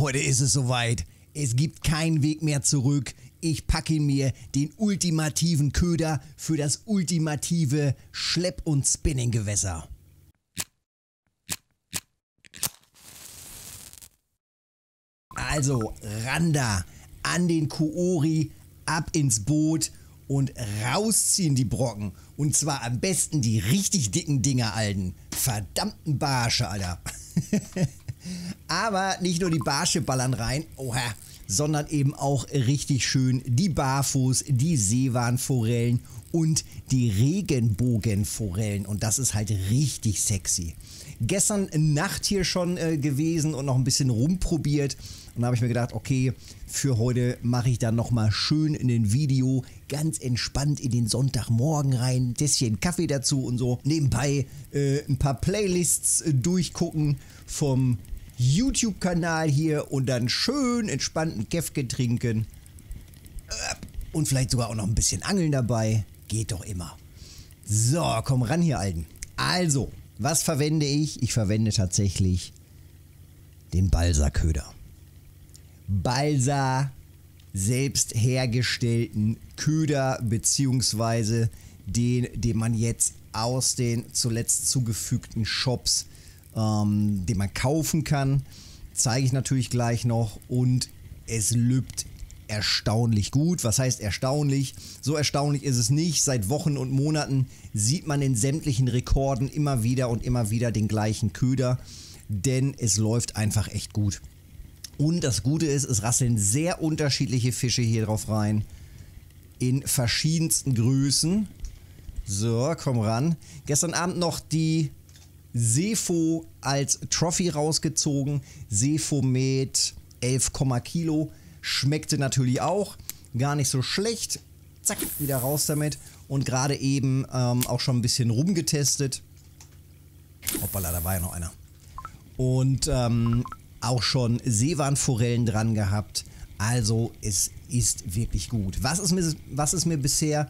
Heute ist es soweit. Es gibt keinen Weg mehr zurück. Ich packe mir den ultimativen Köder für das ultimative Schlepp- und Spinninggewässer. Also ran da, an den Kuori, ab ins Boot und rausziehen die Brocken. Und zwar am besten die richtig dicken Dinger, Alten. Verdammten Barsche, Alter. Aber nicht nur die Barsche ballern rein, oha, sondern eben auch richtig schön die Barfuß, die Seewarnforellen und die Regenbogenforellen. Und das ist halt richtig sexy. Gestern Nacht hier schon gewesen und noch ein bisschen rumprobiert. Und da habe ich mir gedacht, okay, für heute mache ich dann nochmal schön in ein Video, ganz entspannt in den Sonntagmorgen rein, ein bisschen Kaffee dazu und so. Nebenbei ein paar Playlists durchgucken vom YouTube-Kanal hier und dann schön entspannten Käffchen trinken. Und vielleicht sogar auch noch ein bisschen Angeln dabei. Geht doch immer. So, komm ran hier, Alten. Also, was verwende ich? Ich verwende tatsächlich den Balsa-Köder. Balsa, selbst hergestellten Köder, beziehungsweise den man jetzt aus den zuletzt zugefügten Shops, den man kaufen kann, zeige ich natürlich gleich noch. Und es lübt erstaunlich gut. Was heißt erstaunlich? So erstaunlich ist es nicht. Seit Wochen und Monaten sieht man in sämtlichen Rekorden immer wieder den gleichen Köder, denn es läuft einfach echt gut. Und das Gute ist, es rasseln sehr unterschiedliche Fische hier drauf rein, in verschiedensten Größen. So, komm ran. Gestern Abend noch die Seefo als Trophy rausgezogen. Seefo mit 11, Kilo. Schmeckte natürlich auch gar nicht so schlecht. Zack, wieder raus damit. Und gerade eben auch schon ein bisschen rumgetestet. Hoppala, da war ja noch einer. Und auch schon Seewarnforellen dran gehabt. Also es ist wirklich gut. Was ist mir bisher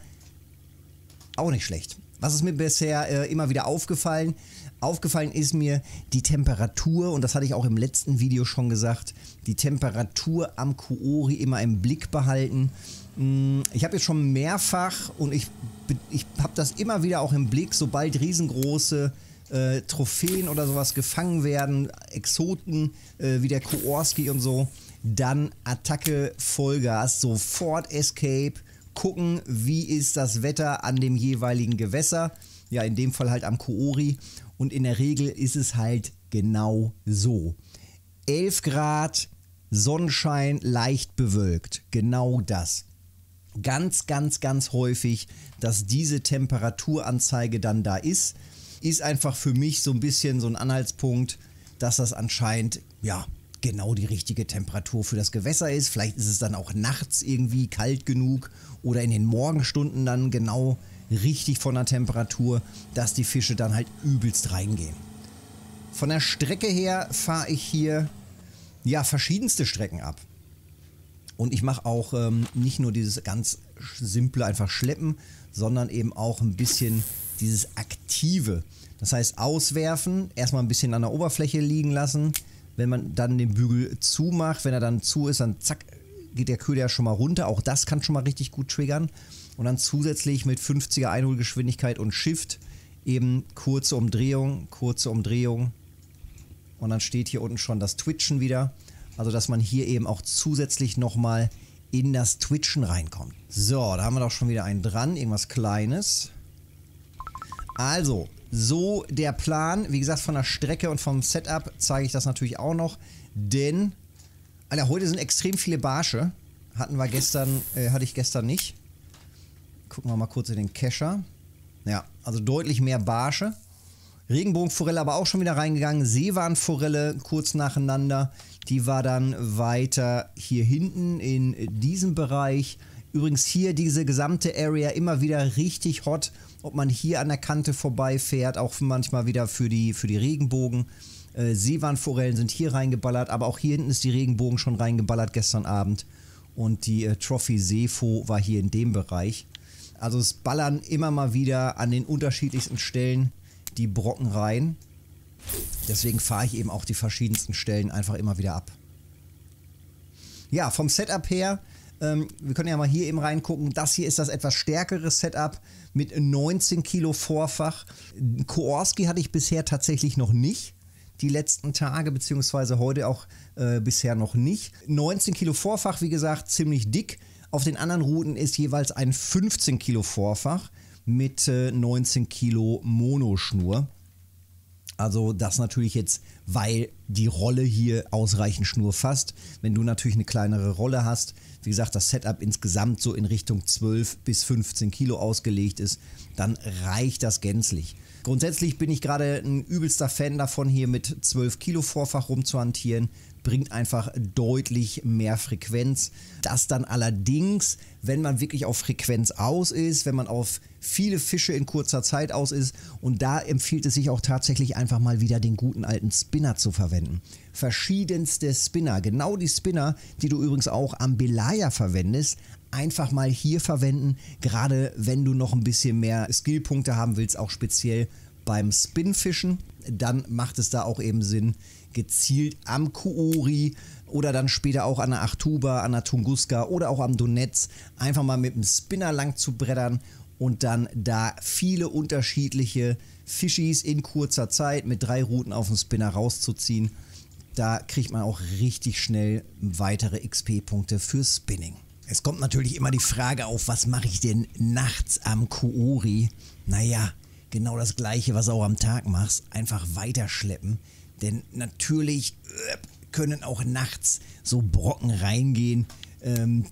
auch nicht schlecht. Was ist mir bisher immer wieder aufgefallen? Aufgefallen ist mir die Temperatur, und das hatte ich auch im letzten Video schon gesagt, die Temperatur am Kuori immer im Blick behalten. Ich habe jetzt schon mehrfach, und ich habe das immer wieder auch im Blick, sobald riesengroße Trophäen oder sowas gefangen werden, Exoten wie der Kuorski und so, dann Attacke, Vollgas, sofort Escape, gucken, wie ist das Wetter an dem jeweiligen Gewässer, ja in dem Fall halt am Kuori. Und in der Regel ist es halt genau so. 11 Grad, Sonnenschein, leicht bewölkt. Genau das. Ganz, ganz, ganz häufig, dass diese Temperaturanzeige dann da ist, ist einfach für mich so ein bisschen so ein Anhaltspunkt, dass das anscheinend, ja, genau die richtige Temperatur für das Gewässer ist. Vielleicht ist es dann auch nachts irgendwie kalt genug oder in den Morgenstunden dann genau richtig von der Temperatur, dass die Fische dann halt übelst reingehen. Von der Strecke her fahre ich hier ja verschiedenste Strecken ab. Und ich mache auch nicht nur dieses ganz simple einfach Schleppen, sondern eben auch ein bisschen dieses Aktive. Das heißt auswerfen, erstmal ein bisschen an der Oberfläche liegen lassen. Wenn man dann den Bügel zumacht, wenn er dann zu ist, dann zack, geht der Köder schon mal runter. Auch das kann schon mal richtig gut triggern. Und dann zusätzlich mit 50er Einholgeschwindigkeit und Shift eben kurze Umdrehung. Und dann steht hier unten schon das Twitchen wieder. Also dass man hier eben auch zusätzlich nochmal in das Twitchen reinkommt. So, da haben wir doch schon wieder einen dran, irgendwas Kleines. Also, so der Plan. Wie gesagt, von der Strecke und vom Setup zeige ich das natürlich auch noch. Denn, Alter, heute sind extrem viele Barsche. Hatte ich gestern nicht. Gucken wir mal kurz in den Kescher. Ja, also deutlich mehr Barsche. Regenbogenforelle aber auch schon wieder reingegangen. Seewarnforelle kurz nacheinander. Die war dann weiter hier hinten in diesem Bereich. Übrigens hier diese gesamte Area immer wieder richtig hot. Ob man hier an der Kante vorbeifährt, auch manchmal wieder für die Regenbogen. Seewarnforellen sind hier reingeballert, aber auch hier hinten ist die Regenbogen schon reingeballert gestern Abend. Und die Trophy Seefo war hier in dem Bereich. Also es ballern immer mal wieder an den unterschiedlichsten Stellen die Brocken rein. Deswegen fahre ich eben auch die verschiedensten Stellen einfach immer wieder ab. Ja, vom Setup her, wir können ja mal hier eben reingucken. Das hier ist das etwas stärkere Setup mit 19 Kilo Vorfach. Kuori hatte ich bisher tatsächlich noch nicht. Die letzten Tage, beziehungsweise heute auch bisher noch nicht. 19 Kilo Vorfach, wie gesagt, ziemlich dick. Auf den anderen Routen ist jeweils ein 15 Kilo Vorfach mit 19 Kilo Monoschnur. Also das natürlich jetzt, weil die Rolle hier ausreichend Schnur fasst. Wenn du natürlich eine kleinere Rolle hast, wie gesagt, das Setup insgesamt so in Richtung 12 bis 15 Kilo ausgelegt ist, dann reicht das gänzlich. Grundsätzlich bin ich gerade ein übelster Fan davon, hier mit 12 Kilo Vorfach rumzuhantieren. Bringt einfach deutlich mehr Frequenz. Das dann allerdings, wenn man wirklich auf Frequenz aus ist, wenn man auf viele Fische in kurzer Zeit aus ist. Und da empfiehlt es sich auch tatsächlich einfach mal wieder den guten alten Spinner zu verwenden. Verschiedenste Spinner, genau die Spinner, die du übrigens auch am Belaya verwendest, einfach mal hier verwenden. Gerade wenn du noch ein bisschen mehr Skillpunkte haben willst, auch speziell beim Spinfischen, dann macht es da auch eben Sinn, gezielt am Kuori oder dann später auch an der Achtuba, an der Tunguska oder auch am Donetz einfach mal mit dem Spinner lang zu brettern und dann da viele unterschiedliche Fischis in kurzer Zeit mit 3 Routen auf dem Spinner rauszuziehen. Da kriegt man auch richtig schnell weitere XP-Punkte für Spinning. Es kommt natürlich immer die Frage auf, was mache ich denn nachts am Kuori? Naja, genau das gleiche, was du auch am Tag machst, einfach weiterschleppen. Denn natürlich können auch nachts so Brocken reingehen,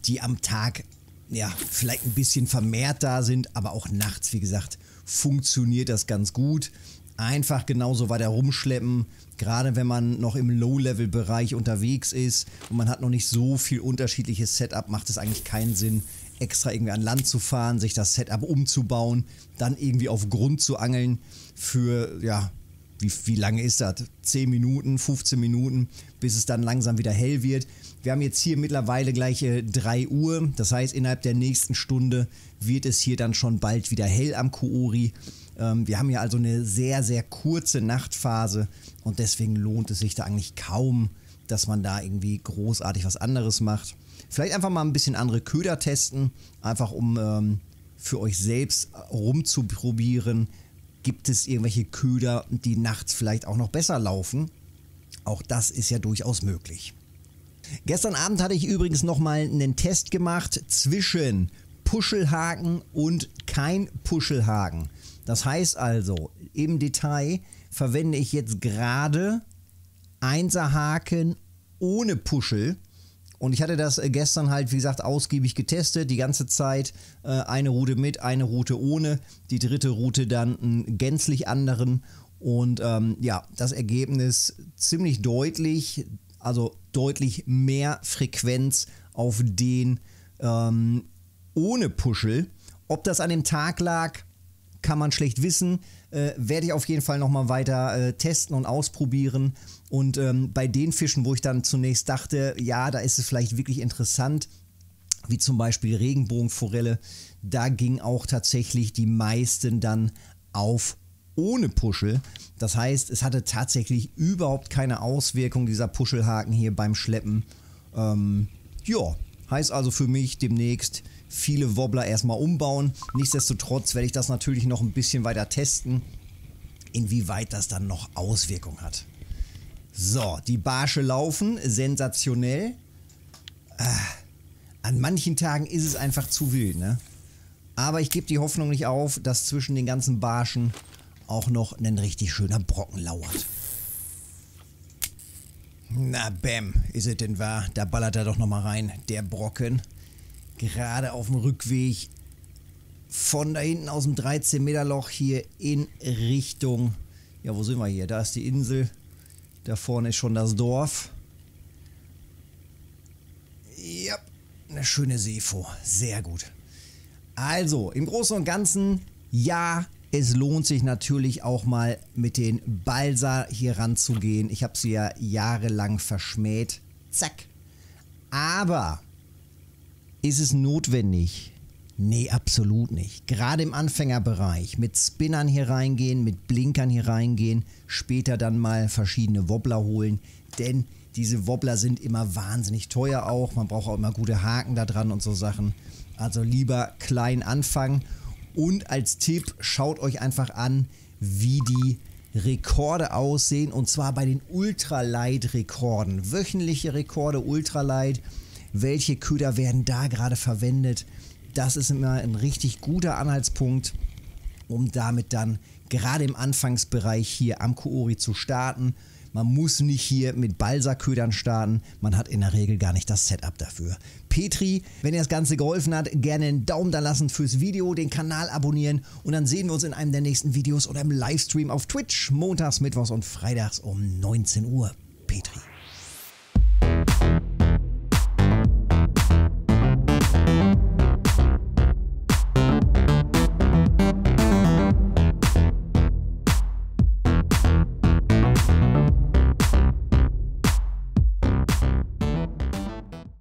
die am Tag ja vielleicht ein bisschen vermehrt da sind, aber auch nachts, wie gesagt, funktioniert das ganz gut. Einfach genauso weiter rumschleppen, gerade wenn man noch im Low-Level-Bereich unterwegs ist und man hat noch nicht so viel unterschiedliches Setup, macht es eigentlich keinen Sinn, extra irgendwie an Land zu fahren, sich das Setup umzubauen, dann irgendwie auf Grund zu angeln für, ja, wie lange ist das? 10 Minuten, 15 Minuten, bis es dann langsam wieder hell wird. Wir haben jetzt hier mittlerweile gleich 3 Uhr. Das heißt, innerhalb der nächsten Stunde wird es hier dann schon bald wieder hell am Kuori. Wir haben hier also eine sehr, sehr kurze Nachtphase und deswegen lohnt es sich da eigentlich kaum, dass man da irgendwie großartig was anderes macht. Vielleicht einfach mal ein bisschen andere Köder testen, einfach um für euch selbst rumzuprobieren. Gibt es irgendwelche Köder, die nachts vielleicht auch noch besser laufen? Auch das ist ja durchaus möglich. Gestern Abend hatte ich übrigens nochmal einen Test gemacht zwischen Puschelhaken und kein Puschelhaken. Das heißt also, im Detail verwende ich jetzt gerade 1er-Haken ohne Puschel. Und ich hatte das gestern halt, wie gesagt, ausgiebig getestet, die ganze Zeit eine Route mit, eine Route ohne, die dritte Route dann einen gänzlich anderen und ja, das Ergebnis ziemlich deutlich, also deutlich mehr Frequenz auf den ohne Puschel. Ob das an dem Tag lag, kann man schlecht wissen, werde ich auf jeden Fall nochmal weiter testen und ausprobieren. Und bei den Fischen, wo ich dann zunächst dachte, ja, da ist es vielleicht wirklich interessant, wie zum Beispiel Regenbogenforelle, da ging auch tatsächlich die meisten dann auf ohne Puschel. Das heißt, es hatte tatsächlich überhaupt keine Auswirkung, dieser Puschelhaken hier beim Schleppen. Ja, heißt also für mich demnächst viele Wobbler erstmal umbauen. Nichtsdestotrotz werde ich das natürlich noch ein bisschen weiter testen, inwieweit das dann noch Auswirkungen hat. So, die Barsche laufen, sensationell. An manchen Tagen ist es einfach zu wild, ne? Aber ich gebe die Hoffnung nicht auf, dass zwischen den ganzen Barschen auch noch ein richtig schöner Brocken lauert. Na bäm, ist es denn wahr? Da ballert er doch nochmal rein, der Brocken. Gerade auf dem Rückweg von da hinten aus dem 13 Meter Loch hier in Richtung, ja, wo sind wir hier? Da ist die Insel. Da vorne ist schon das Dorf. Ja, eine schöne Seefo. Sehr gut. Also, im Großen und Ganzen, ja, es lohnt sich natürlich auch mal mit den Balsa hier ranzugehen. Ich habe sie ja jahrelang verschmäht. Zack. Aber ist es notwendig? Nee, absolut nicht. Gerade im Anfängerbereich mit Spinnern hier reingehen, mit Blinkern hier reingehen, später dann mal verschiedene Wobbler holen, denn Diese Wobbler sind immer wahnsinnig teuer auch. Man braucht auch immer gute Haken da dran und so Sachen. Also lieber klein anfangen. Und als Tipp, schaut euch einfach an, wie die Rekorde aussehen. Und zwar bei den Ultralight-Rekorden. Wöchentliche Rekorde, Ultralight. Welche Köder werden da gerade verwendet? Das ist immer ein richtig guter Anhaltspunkt, um damit dann gerade im Anfangsbereich hier am Kuori zu starten. Man muss nicht hier mit Balsaködern starten, man hat in der Regel gar nicht das Setup dafür. Petri, wenn dir das Ganze geholfen hat, gerne einen Daumen da lassen fürs Video, den Kanal abonnieren und dann sehen wir uns in einem der nächsten Videos oder im Livestream auf Twitch, montags, mittwochs und freitags um 19 Uhr. Petri.